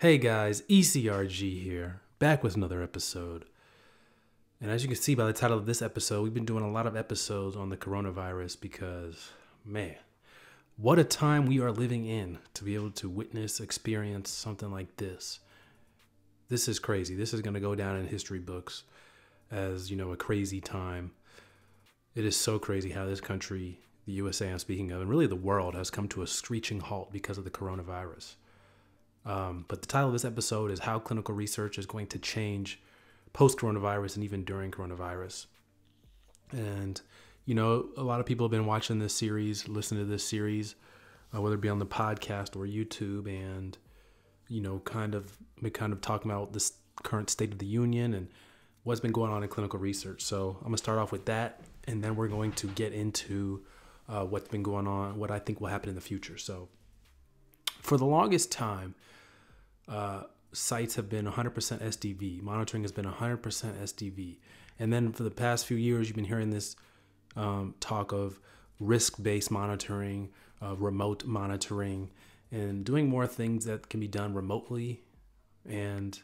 Hey guys, ECRG here, back with another episode. And as you can see by the title of this episode, we've been doing a lot of episodes on the coronavirus because, man, what a time we are living in to be able to witness, experience something like this. This is crazy. This is going to go down in history books as, you know, a crazy time. It is so crazy how this country, the USA I'm speaking of, and really the world has come to a screeching halt because of the coronavirus. But the title of this episode is How Clinical Research is Going to Change Post-Coronavirus and Even During Coronavirus. And, you know, a lot of people have been watching this series, listening to this series, whether it be on the podcast or YouTube, and, you know, kind of talking about this current state of the union and what's been going on in clinical research. So I'm going to start off with that, and then we're going to get into what's been going on, what I think will happen in the future. So for the longest time, sites have been 100% SDV. Monitoring has been 100% SDV. And then for the past few years, you've been hearing this talk of risk-based monitoring, remote monitoring, and doing more things that can be done remotely. And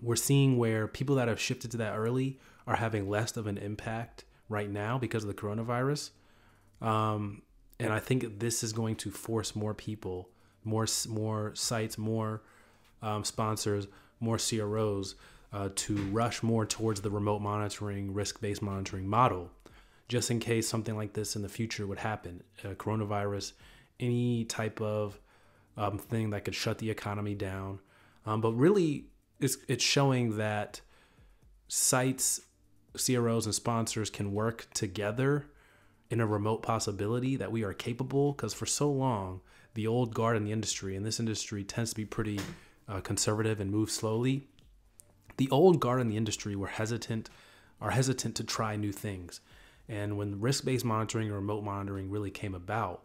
we're seeing where people that have shifted to that early are having less of an impact right now because of the coronavirus. And I think this is going to force more people, more sites, more sponsors, more CROs to rush more towards the remote monitoring, risk-based monitoring model, just in case something like this in the future would happen. Coronavirus, any type of thing that could shut the economy down. But really, it's showing that sites, CROs, and sponsors can work together in a remote possibility, that we are capable, because for so long, the old guard in the industry, and this industry tends to be pretty conservative and move slowly. The old guard in the industry are hesitant to try new things. And when risk-based monitoring or remote monitoring really came about,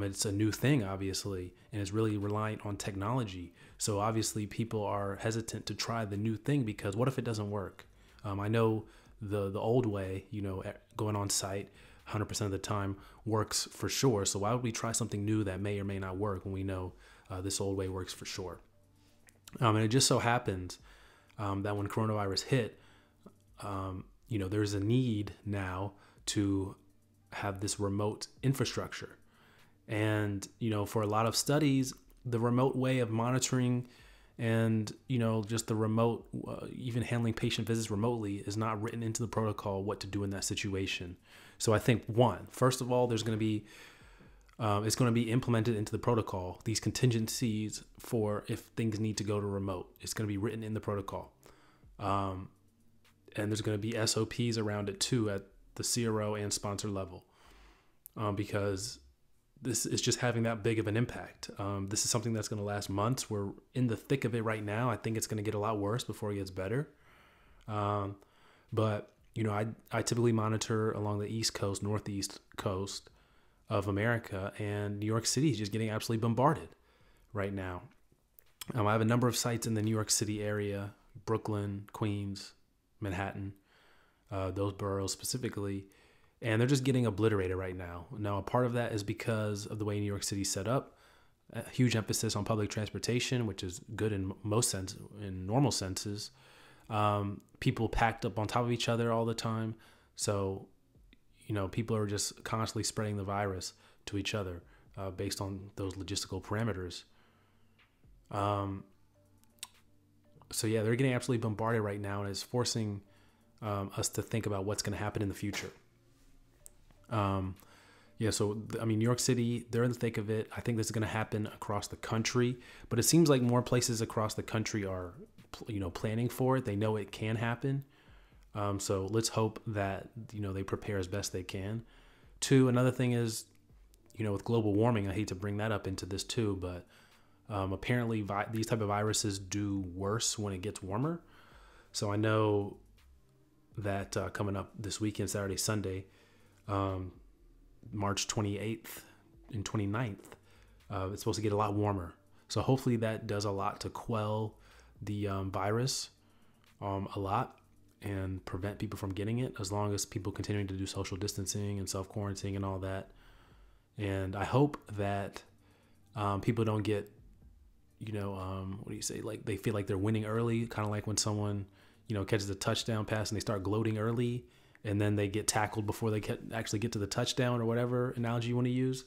it's a new thing, obviously, and it's really reliant on technology. So obviously people are hesitant to try the new thing because what if it doesn't work? I know the old way, you know, going on site, 100% of the time works for sure. So why would we try something new that may or may not work when we know this old way works for sure? And it just so happened that when coronavirus hit, you know, there's a need now to have this remote infrastructure. And, you know, for a lot of studies, the remote way of monitoring and, you know, just the remote, even handling patient visits remotely is not written into the protocol what to do in that situation. So I think first of all, there's going to be, it's going to be implemented into the protocol, these contingencies for if things need to go to remote. It's going to be written in the protocol. And there's going to be SOPs around it too at the CRO and sponsor level, because this is just having that big of an impact. This is something that's going to last months. We're in the thick of it right now. I think it's going to get a lot worse before it gets better. But, you know, I typically monitor along the East Coast, Northeast Coast of America, and New York City is just getting absolutely bombarded right now. I have a number of sites in the New York City area, Brooklyn, Queens, Manhattan, those boroughs specifically. And they're just getting obliterated right now. Now, a part of that is because of the way New York City's set up, a huge emphasis on public transportation, which is good in most sense, in normal senses. People packed up on top of each other all the time. So, you know, people are just constantly spreading the virus to each other based on those logistical parameters. So, yeah, they're getting absolutely bombarded right now, and it's forcing us to think about what's going to happen in the future. Yeah, so, I mean, New York City, they're in the thick of it. I think this is going to happen across the country, but it seems like more places across the country are, you know, planning for it. They know it can happen. So let's hope that, you know, they prepare as best they can. Two, another thing is, you know, with global warming, I hate to bring that up into this too, but, apparently these type of viruses do worse when it gets warmer. So I know that, coming up this weekend, Saturday, Sunday, March 28th and 29th, it's supposed to get a lot warmer. So hopefully that does a lot to quell the virus a lot and prevent people from getting it, as long as people continuing to do social distancing and self-quarantining and all that. And I hope that people don't get, you know, what do you say? Like they feel like they're winning early, kind of like when someone, you know, catches a touchdown pass and they start gloating early, and then they get tackled before they actually get to the touchdown, or whatever analogy you want to use.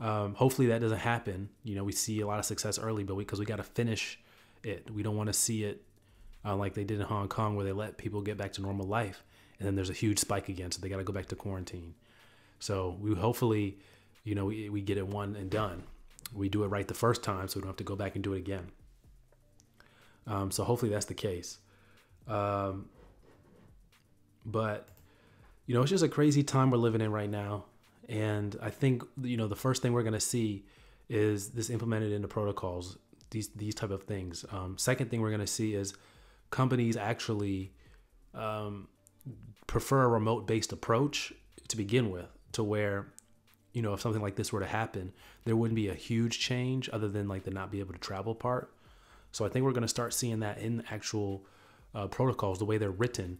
Hopefully that doesn't happen. You know, we see a lot of success early, but because we got to finish it. We don't want to see it like they did in Hong Kong, where they let people get back to normal life, and then there's a huge spike again, so they got to go back to quarantine. So we hopefully, you know, we get it one and done. We do it right the first time, so we don't have to go back and do it again. So hopefully that's the case. But, you know, it's just a crazy time we're living in right now. And I think, you know, the first thing we're going to see is this implemented into protocols, these type of things. Second thing we're going to see is companies actually prefer a remote-based approach to begin with, to where, you know, if something like this were to happen, there wouldn't be a huge change other than like the not be able to travel part. So I think we're going to start seeing that in actual protocols. The way they're written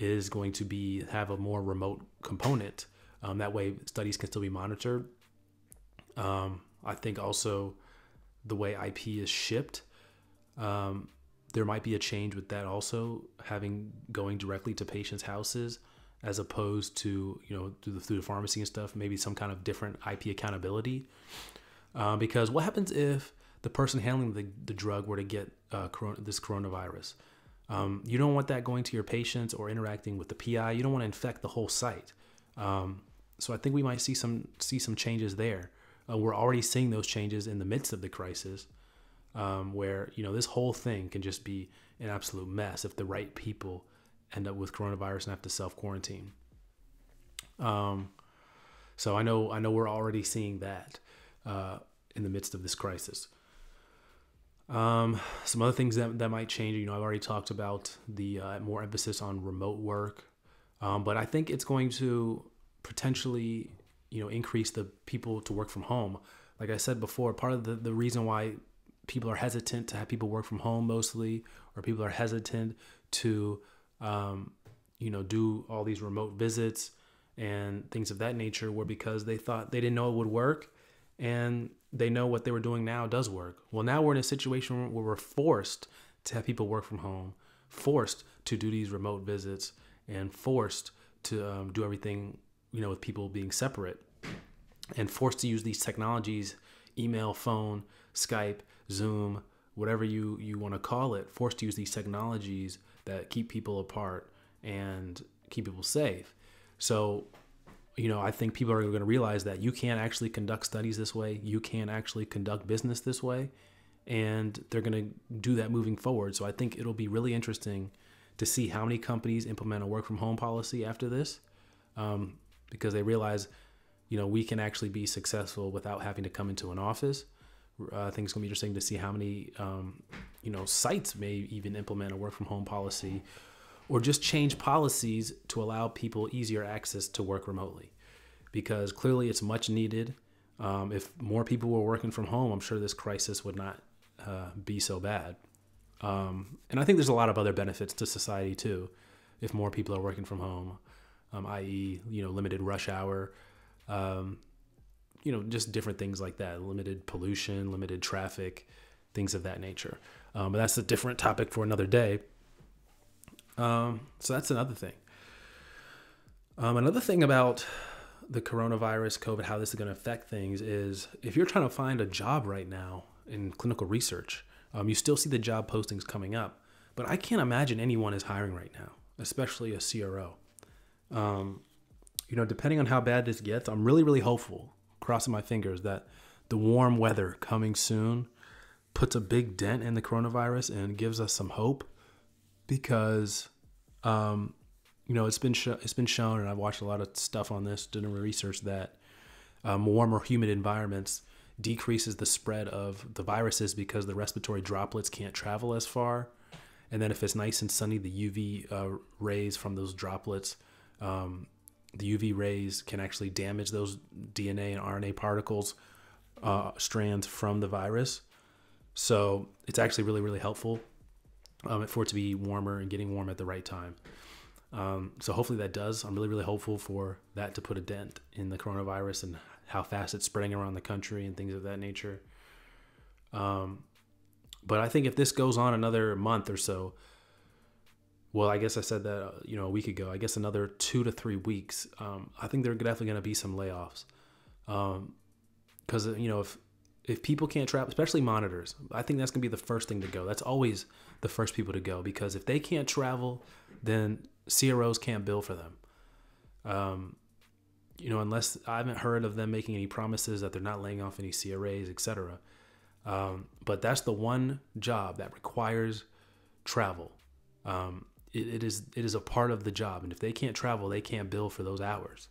is going to be have a more remote component. That way studies can still be monitored. I think also the way IP is shipped, there might be a change with that also, going directly to patients' houses as opposed to, you know, through the pharmacy and stuff, maybe some kind of different IP accountability. Because what happens if the person handling the drug were to get this coronavirus? You don't want that going to your patients or interacting with the PI. You don't want to infect the whole site. So I think we might see some changes there. We're already seeing those changes in the midst of the crisis, where, you know, this whole thing can just be an absolute mess if the right people end up with coronavirus and have to self-quarantine. So I know we're already seeing that in the midst of this crisis. Some other things that might change, you know, I've already talked about the more emphasis on remote work. But I think it's going to potentially, you know, increase the people to work from home. Like I said before, part of the reason why people are hesitant to have people work from home mostly, or people are hesitant to, you know, do all these remote visits and things of that nature, were because they thought they didn't know it would work, and they know what they were doing now does work. Well, now we're in a situation where we're forced to have people work from home, forced to do these remote visits, and forced to do everything, you know, with people being separate, and forced to use these technologies, email, phone, Skype, Zoom, whatever you want to call it, forced to use these technologies that keep people apart and keep people safe. So, you know, I think people are going to realize that you can't actually conduct studies this way. You can't actually conduct business this way. And they're going to do that moving forward. So I think it'll be really interesting to see how many companies implement a work from home policy after this, because they realize, you know, we can actually be successful without having to come into an office. I think it's gonna be interesting to see how many, you know, sites may even implement a work from home policy, or just change policies to allow people easier access to work remotely, because clearly it's much needed. If more people were working from home, I'm sure this crisis would not be so bad. And I think there's a lot of other benefits to society too, if more people are working from home, i.e., you know, limited rush hour, you know, just different things like that, limited pollution, limited traffic, things of that nature. But that's a different topic for another day. So that's another thing. Another thing about the coronavirus, COVID, how this is going to affect things is, if you're trying to find a job right now in clinical research, you still see the job postings coming up, but I can't imagine anyone is hiring right now, especially a CRO. You know, depending on how bad this gets, I'm really, really hopeful, crossing my fingers, that the warm weather coming soon puts a big dent in the coronavirus and gives us some hope, because, you know, it's been shown, and I've watched a lot of stuff on this, did research, that warm or humid environments decreases the spread of the viruses, because the respiratory droplets can't travel as far. And then if it's nice and sunny, the UV rays from those droplets, the UV rays can actually damage those DNA and RNA particles, strands from the virus. So it's actually really, really helpful for it to be warmer and getting warm at the right time. So hopefully that does. I'm really, really hopeful for that to put a dent in the coronavirus and how fast it's spreading around the country and things of that nature. But I think if this goes on another month or so, well, I guess I said that, a week ago, I guess another 2 to 3 weeks, I think there are definitely going to be some layoffs. Because, if people can't travel, especially monitors, I think that's going to be the first thing to go. That's always the first people to go, because if they can't travel, then CROs can't bill for them. Unless I haven't heard of them making any promises that they're not laying off any CRAs, etc. But that's the one job that requires travel. It is a part of the job, and if they can't travel, they can't bill for those hours.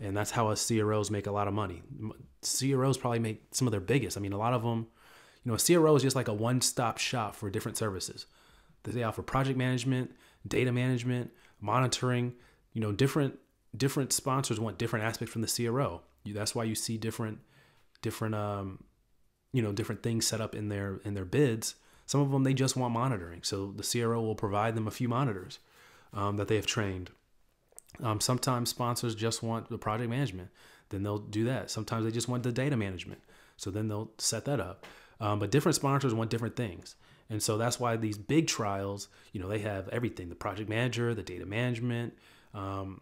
And that's how us CROs make a lot of money. CROs probably make some of their biggest. I mean, a lot of them, a CRO is just like a one-stop shop for different services. They offer project management, data management, monitoring. Different sponsors want different aspects from the CRO. That's why you see different things set up in their bids. Some of them, they just want monitoring. So the CRO will provide them a few monitors that they have trained. Sometimes sponsors just want the project management. Then they'll do that. Sometimes they just want the data management. So then they'll set that up. But different sponsors want different things. And so that's why these big trials, they have everything, the project manager, the data management, the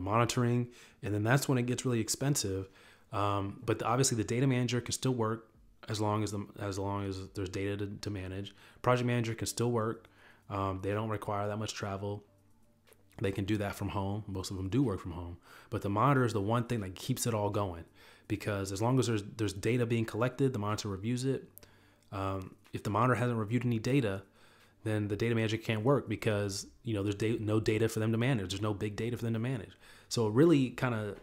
monitoring. And then that's when it gets really expensive. But obviously the data manager can still work as long as there's data to manage. Project manager can still work. They don't require that much travel. They can do that from home. Most of them do work from home. But the monitor is the one thing that keeps it all going, because as long as there's data being collected, the monitor reviews it. If the monitor hasn't reviewed any data, then the data manager can't work, because there's no data for them to manage. There's no big data for them to manage. So it really kind of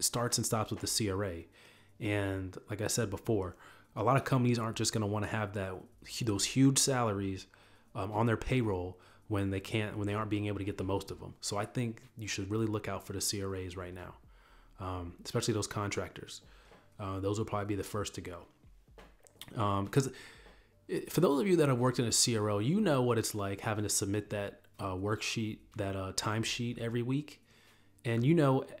starts and stops with the CRA. And like I said before, a lot of companies aren't just going to want to have those huge salaries on their payroll when they can't, when they aren't being able to get the most of them. So I think you should really look out for the CRAs right now, especially those contractors. Those will probably be the first to go. Because for those of you that have worked in a CRO, you know what it's like having to submit that worksheet, that timesheet every week. And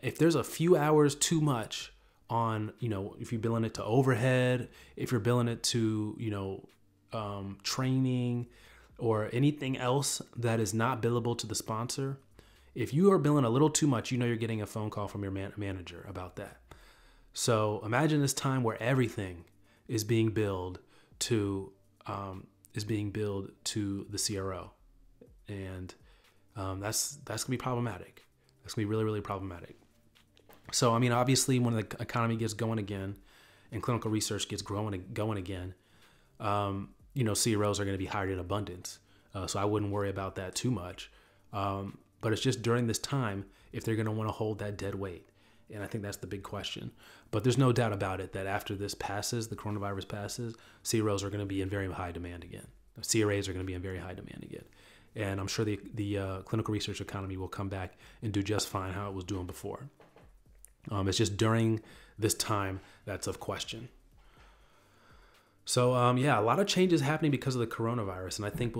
if there's a few hours too much on, if you're billing it to overhead, if you're billing it to, training or anything else that is not billable to the sponsor, if you are billing a little too much, you're getting a phone call from your manager about that. So imagine this time where everything is being billed to the CRO, and that's gonna be problematic. That's gonna be really, really problematic. So I mean, obviously, when the economy gets going again, and clinical research gets going again, CROs are going to be hired in abundance. So I wouldn't worry about that too much. But it's just during this time if they're going to want to hold that dead weight, and I think that's the big question. But there's no doubt about it that after this passes, the coronavirus passes, CROs are going to be in very high demand again. CRAs are going to be in very high demand again, and I'm sure the clinical research economy will come back and do just fine how it was doing before. It's just during this time that's of question. So yeah, a lot of changes happening because of the coronavirus, and I think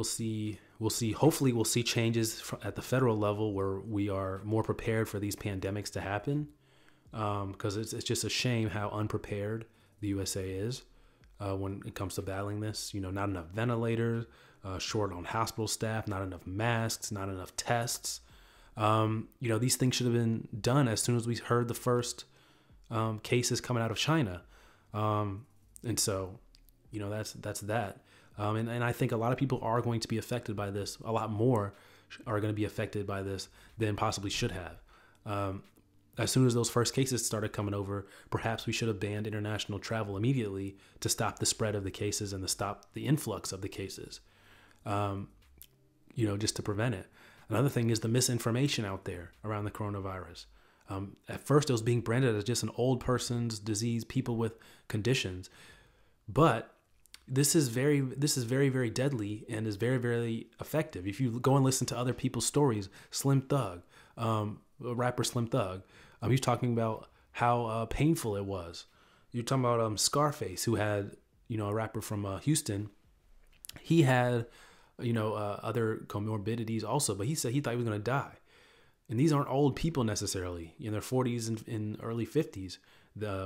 hopefully we'll see changes at the federal level where we are more prepared for these pandemics to happen, because it's just a shame how unprepared the USA is when it comes to battling this. Not enough ventilators, short on hospital staff, not enough masks, not enough tests. These things should have been done as soon as we heard the first cases coming out of China, and so. That's that. And I think a lot of people are going to be affected by this. A lot more are going to be affected by this than possibly should have. As soon as those first cases started coming over, perhaps we should have banned international travel immediately to stop the spread of the cases and to stop the influx of the cases, just to prevent it. Another thing is the misinformation out there around the coronavirus. At first, it was being branded as just an old person's disease, people with conditions. But this is very, very deadly and is very, very effective. If you go and listen to other people's stories, Slim Thug, rapper Slim Thug, he's talking about how painful it was. You're talking about Scarface, who had, a rapper from Houston. He had, other comorbidities also, but he said he thought he was going to die. And these aren't old people necessarily in their 40s and in early 50s,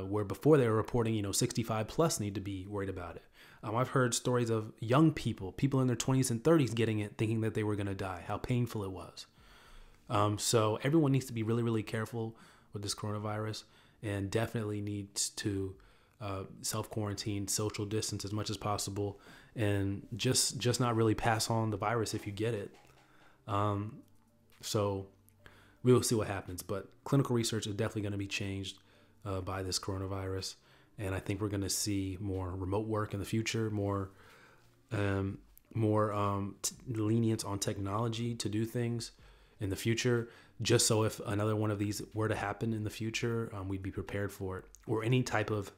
where before they were reporting, 65 plus need to be worried about it. I've heard stories of young people, people in their 20s and 30s getting it, thinking that they were going to die, how painful it was. So everyone needs to be really, really careful with this coronavirus, and definitely needs to self-quarantine, social distance as much as possible, and just not really pass on the virus if you get it. So we will see what happens, but clinical research is definitely going to be changed by this coronavirus, and I think we're going to see more remote work in the future, more lenience on technology to do things in the future, just so if another one of these were to happen in the future, we'd be prepared for it, or any type of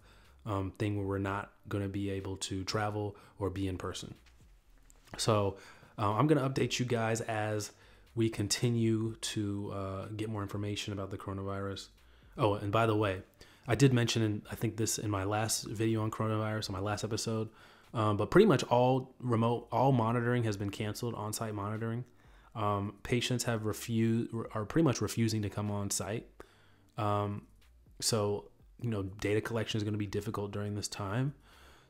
thing where we're not going to be able to travel or be in person. So I'm going to update you guys as we continue to get more information about the coronavirus. Oh, and by the way, I did mention, I think this in my last video on coronavirus, on my last episode, but pretty much all monitoring has been canceled, on-site monitoring. Patients are pretty much refusing to come on site. So, data collection is going to be difficult during this time.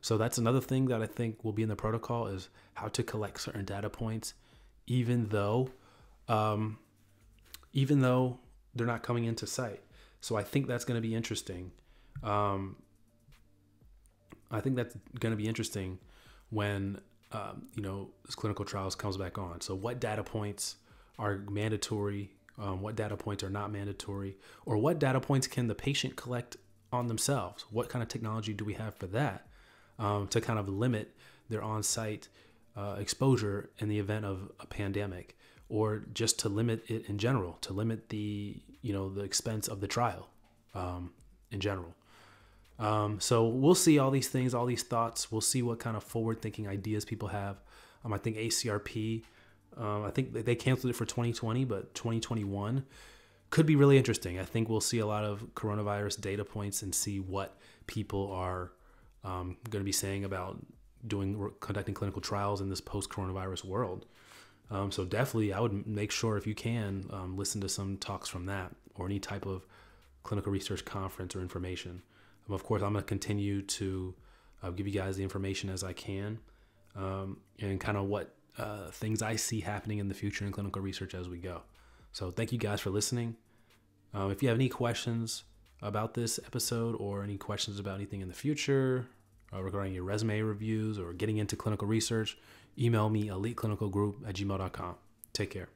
So that's another thing that I think will be in the protocol, is how to collect certain data points, even though they're not coming into site. So I think that's going to be interesting. I think that's going to be interesting when, this clinical trials comes back on. So what data points are mandatory? What data points are not mandatory? Or what data points can the patient collect on themselves? What kind of technology do we have for that to kind of limit their on-site exposure in the event of a pandemic, or just to limit it in general, to limit the, the expense of the trial in general. So we'll see all these things, all these thoughts. We'll see what kind of forward thinking ideas people have. I think ACRP, I think they canceled it for 2020, but 2021 could be really interesting. I think we'll see a lot of coronavirus data points and see what people are going to be saying about conducting clinical trials in this post-coronavirus world. So definitely I would make sure, if you can, listen to some talks from that, or any type of clinical research conference or information. Of course, I'm going to continue to give you guys the information as I can, and kind of what things I see happening in the future in clinical research as we go. So thank you guys for listening. If you have any questions about this episode, or any questions about anything in the future regarding your resume reviews or getting into clinical research, email me, eliteclinicalgroup@gmail.com. Take care.